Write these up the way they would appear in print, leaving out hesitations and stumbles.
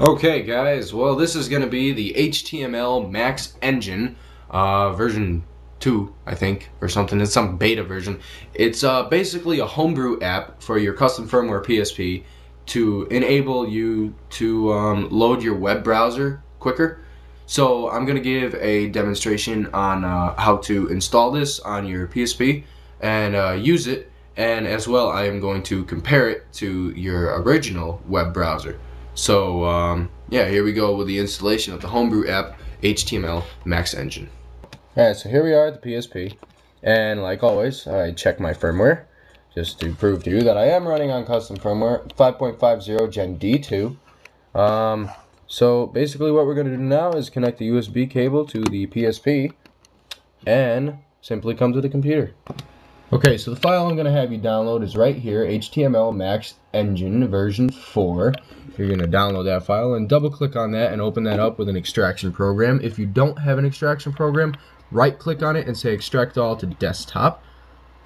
Okay guys, well this is going to be the HTML Max Engine version 2, I think, or something. It's some beta version. It's basically a homebrew app for your custom firmware PSP to enable you to load your web browser quicker. So I'm going to give a demonstration on how to install this on your PSP and use it, and as well I am going to compare it to your original web browser. So yeah, here we go with the installation of the homebrew app HTML Max Engine. Alright, so here we are at the PSP, and like always I check my firmware just to prove to you that I am running on custom firmware 5.50 Gen D2. So basically what we're going to do now is connect the USB cable to the PSP and simply come to the computer. Okay, so the file I'm going to have you download is right here, HTML Max Engine version 4. You're going to download that file and double click on that and open that up with an extraction program. If you don't have an extraction program, right click on it and say extract all to desktop.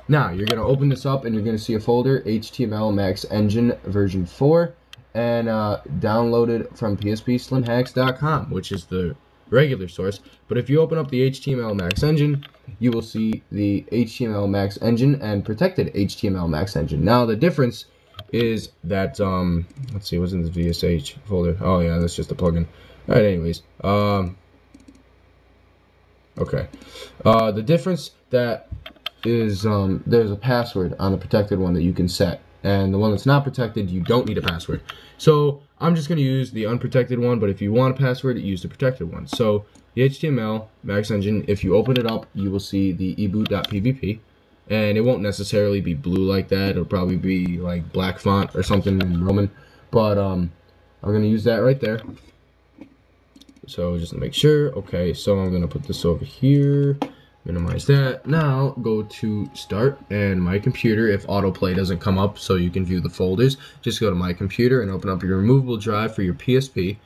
Now you're going to open this up and you're going to see a folder, HTML Max Engine version 4, and downloaded from PSPSlimHacks.com, which is the regular source. But if you open up the HTML Max Engine, you will see the HTML Max Engine and protected HTML Max Engine. Now the difference is that let's see, what's in the VSH folder? Oh yeah, that's just a plugin. All right, anyways, okay, the difference that is there's a password on the protected one that you can set, and the one that's not protected you don't need a password. So I'm just going to use the unprotected one, but if you want a password, use the protected one. So the HTML Max Engine, if you open it up, you will see the eboot.pvp. And it won't necessarily be blue like that. It'll probably be like black font or something in Roman. But I'm going to use that right there. So just to make sure. Okay, so I'm going to put this over here. Minimize that. Now go to Start and My Computer. If autoplay doesn't come up so you can view the folders, just go to My Computer and open up your removable drive for your PSP.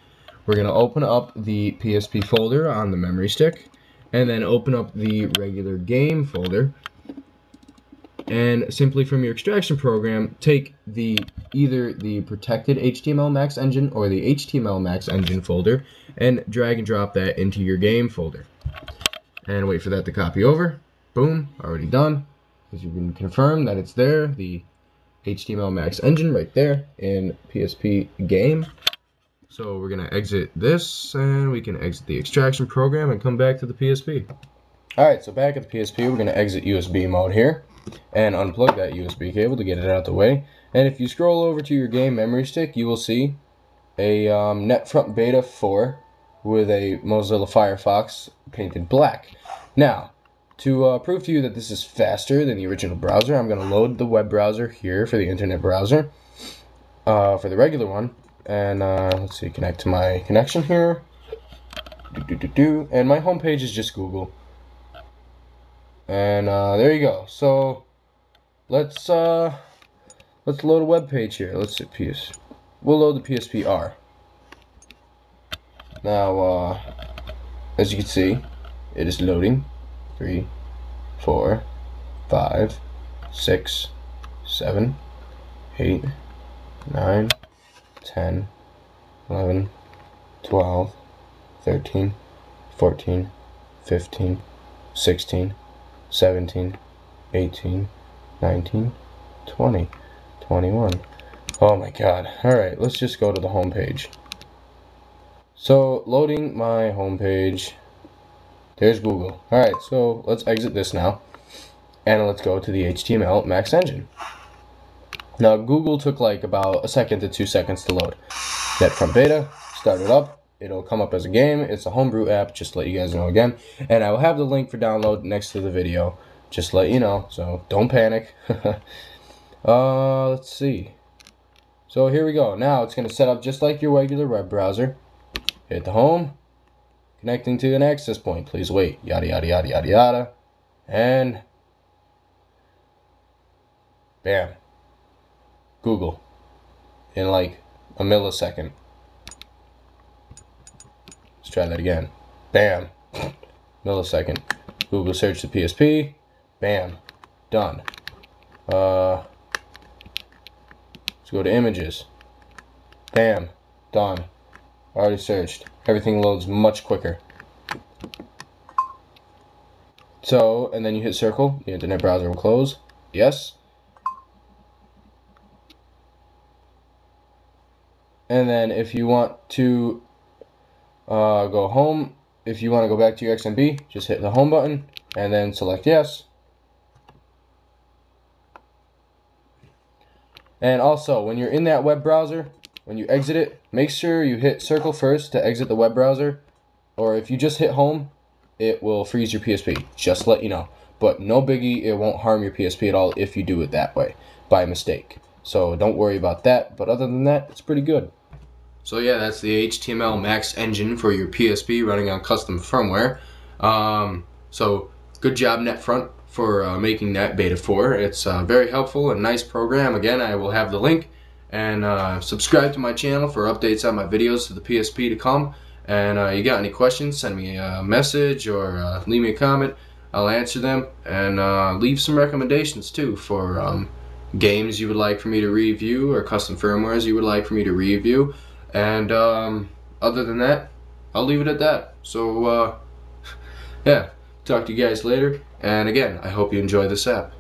We're going to open up the PSP folder on the memory stick. And then open up the regular game folder. And simply from your extraction program, take the either the protected HTML Max Engine or the HTML Max Engine folder and drag and drop that into your game folder. And wait for that to copy over. Boom, already done. As you can confirm that it's there, the HTML Max Engine right there in PSP game. So we're gonna exit this, and we can exit the extraction program and come back to the PSP. Alright, so back at the PSP, we're gonna exit USB mode here and unplug that USB cable to get it out the way. And if you scroll over to your game memory stick, you will see a Netfront Beta 4 with a Mozilla Firefox painted black. Now, to prove to you that this is faster than the original browser, I'm going to load the web browser here for the internet browser, for the regular one. And let's see, connect to my connection here. And my home page is just Google. And there you go. So let's load a web page here. Let's see, we'll load the PSPR. Now as you can see, it is loading 3, 4, 5, 6, 7, 8, 9, 10, 11, 12, 13, 14, 15, 16, 17, 18, 19, 20, 21. Oh my god. Alright, let's just go to the home page. So loading my home page. There's Google. Alright, so let's exit this now. And let's go to the HTML Max Engine. Now Google took like about a second to 2 seconds to load. Netfront Beta, start it up. It'll come up as a game. It's a homebrew app, just to let you guys know again. And I will have the link for download next to the video, just to let you know. So don't panic. Let's see. So here we go. Now it's going to set up just like your regular web browser. Hit the home. Connecting to an access point. Please wait. Yada, yada, yada, yada, yada. And bam. Google. In like a millisecond. Let's try that again. Bam. Millisecond. Google search the PSP. Bam. Done. Let's go to images. Bam. Done. I already searched. Everything loads much quicker. So, and then you hit circle, the internet browser will close. Yes. And then if you want to go home, if you want to go back to your XMB, just hit the home button and then select yes. And also, when you're in that web browser, when you exit it, make sure you hit circle first to exit the web browser. Or if you just hit home, it will freeze your PSP, just to let you know. But no biggie, it won't harm your PSP at all if you do it that way, by mistake. So don't worry about that, but other than that, it's pretty good. So yeah, that's the HTML Max Engine for your PSP running on custom firmware. So good job Netfront for making that Beta 4. It's very helpful and nice program. Again, I will have the link. And subscribe to my channel for updates on my videos to the PSP to come. And you got any questions, send me a message or leave me a comment. I'll answer them, and leave some recommendations too for games you would like for me to review or custom firmwares you would like for me to review. And other than that, I'll leave it at that. So yeah, talk to you guys later. And again, I hope you enjoy this app.